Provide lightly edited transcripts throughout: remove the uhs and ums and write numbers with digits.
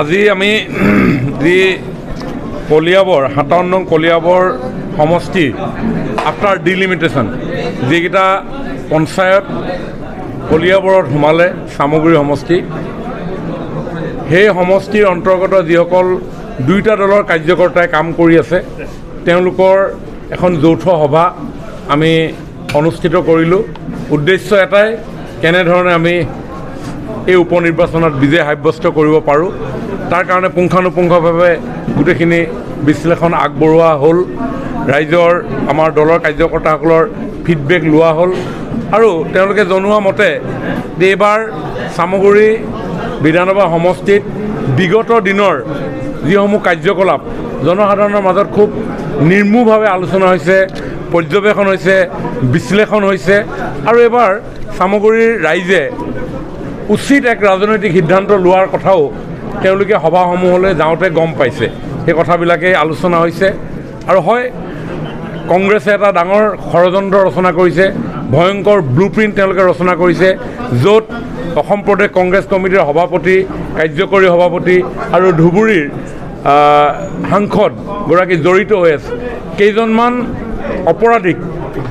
আজি আমি যে কলিয়াবৰ 57 নং কলিয়াবৰ সমষ্টি আফটাৰ ডিলিমিটেশন যেটা পঞ্চায়ত কলিয়াবৰত সোমালে সামগ্ৰী সমষ্টি সেই সমষ্টিৰ অন্তৰ্গত যিসকল দুইটা দলৰ কাৰ্যকৰ্তাই কাম কৰি আছে তেওঁলোকৰ এখন যৌথ সভা আমি অনুষ্ঠিত কৰিলো উদ্দেশ্য এটাই কেনে ধৰণে আমি এই উপনিৰ্বাচনত বিজয় সাব্যস্ত কৰিব পাৰো তাৰ কাৰণে পুংখানুপুংখভাৱে গুটেখিনি বিশ্লেষণ আগবঢ়োৱা হ'ল ৰাইজৰ আমাৰ দলৰ কাৰ্যকৰ্তাসকলৰ ফিডবেক লোৱা হ'ল আৰু তেওঁলোকে জনোৱা মতে এইবাৰ সামগ্ৰী বিধানসভা সমষ্টিত বিগত দিনৰ যিসমূহ কাৰ্যকলাপ জনসাধাৰণৰ মাজত খুব নিৰ্মূভাৱে আলোচনা হৈছে পৰ্যবেক্ষণ হৈছে বিশ্লেষণ হৈছে আৰু এবাৰ সামগ্ৰীৰ ৰাইজে উচিত এক ৰাজনৈতিক সিদ্ধান্ত লোৱাৰ কথাও তেওঁলোকে সভাসমূহলৈ যাওঁতে গম পাইছে সেই কথাবিলাকেই আলোচনা হৈছে আৰু হয় কংগ্ৰেছে এটা ডাঙৰ ষড়যন্ত্ৰ ৰচনা কৰিছে ভয়ংকৰ ব্লুপ্ৰিণ্ট তেওঁলোকে ৰচনা কৰিছে য'ত অসম প্ৰদেশ কংগ্ৰেছ কমিটিৰ সভাপতি কাৰ্যকৰী সভাপতি আৰু ধুবুৰীৰ সাংসদ গৰাকী জড়িত হৈ আছে কেইজনমান অপৰাধীক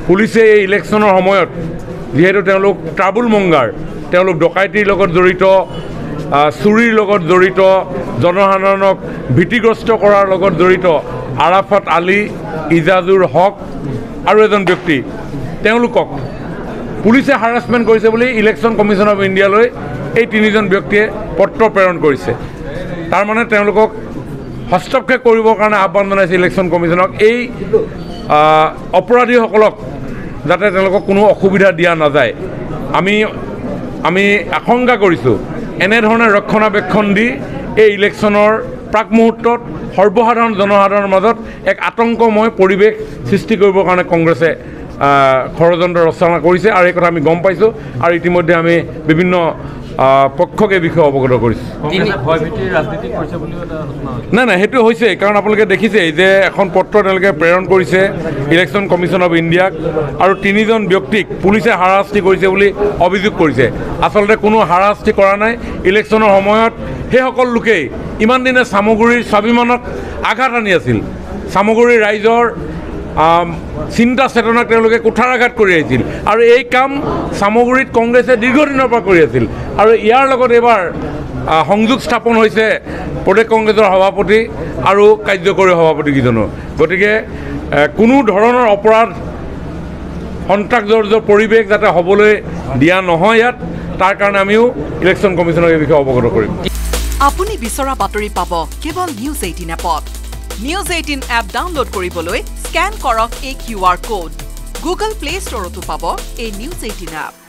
পুলিচে এই ইলেকশ্যনৰ সময়ত যিহেতু তেওঁলোক ট্ৰাবুল মংগাৰ তেওঁলোক ডকাইতিৰ লগত জড়িত চুৰিৰ লগত জড়িত জনসাধাৰণক ভীতিগ্ৰস্ত কৰাৰ লগত জড়িত আৰাফাত আলী ইজাজুৰ হক আৰু এজন ব্যক্তি তেওঁলোকক পুলিচে হাৰাছমেণ্ট কৰিছে বুলি ইলেকশ্যন কমিশ্যন অফ ইণ্ডিয়ালৈ এই তিনিজন ব্যক্তিয়ে পত্ৰ প্ৰেৰণ কৰিছে তাৰমানে তেওঁলোকক হস্তক্ষেপ কৰিবৰ কাৰণে আহ্বান জনাইছে ইলেকশ্যন কমিশ্যনক এই অপৰাধীসকলক যাতে তেওঁলোকক কোনো অসুবিধা দিয়া নাযায় আমি আশংকা কৰিছোঁ এনেধৰণে ৰক্ষণাবেক্ষণ দি এই ইলেকশ্যনৰ প্ৰাক মুহূৰ্তত সৰ্বসাধাৰণ জনসাধাৰণৰ মাজত এক আতংকময় পৰিৱেশ সৃষ্টি কৰিবৰ কাৰণে কংগ্ৰেছে ষড়যন্ত্ৰ ৰচনা কৰিছে আৰু এই কথা আমি গম পাইছোঁ আৰু ইতিমধ্যে আমি বিভিন্ন পক্ষক এই বিষয়ে অৱগত কৰিছোঁ নাই সেইটো হৈছে কাৰণ আপোনালোকে দেখিছেই যে এখন পত্ৰ তেওঁলোকে প্ৰেৰণ কৰিছে ইলেকশ্যন কমিশ্যন অৱ ইণ্ডিয়াক আৰু তিনিজন ব্যক্তিক পুলিচে হাৰাশাস্তি কৰিছে বুলি অভিযোগ কৰিছে আচলতে কোনো হাৰাশাস্তি কৰা নাই ইলেকশ্যনৰ সময়ত সেইসকল লোকেই ইমান দিনে চামগুৰিৰ স্বাভিমানক আঘাত আনি আছিল চামগুৰিৰ ৰাইজৰ চিন্তা চেতনাক তেওঁলোকে কুঠাৰাঘাত কৰি আহিছিল আৰু এই কাম সামগ্ৰীত কংগ্ৰেছে দীৰ্ঘদিনৰ পৰা কৰি আছিল আৰু ইয়াৰ লগত এবাৰ সংযোগ স্থাপন হৈছে প্ৰদেশ কংগ্ৰেছৰ সভাপতি আৰু কাৰ্যকৰী সভাপতিকেইজনৰ গতিকে কোনো ধৰণৰ অপৰাধ সন্ত্ৰাসজৰ্জ পৰিৱেশ যাতে হ'বলৈ দিয়া নহয় ইয়াত তাৰ কাৰণে আমিও ইলেকশ্যন কমিশ্যনক এই বিষয়ে অৱগত কৰিম আপুনি বিচৰা বাতৰি পাব কেৱল নিউজ 18 এপত নিউজ 18 এপ ডাউনলোড কৰিবলৈ Scan korok a QR code. Google Play Store to pabo a News18 app.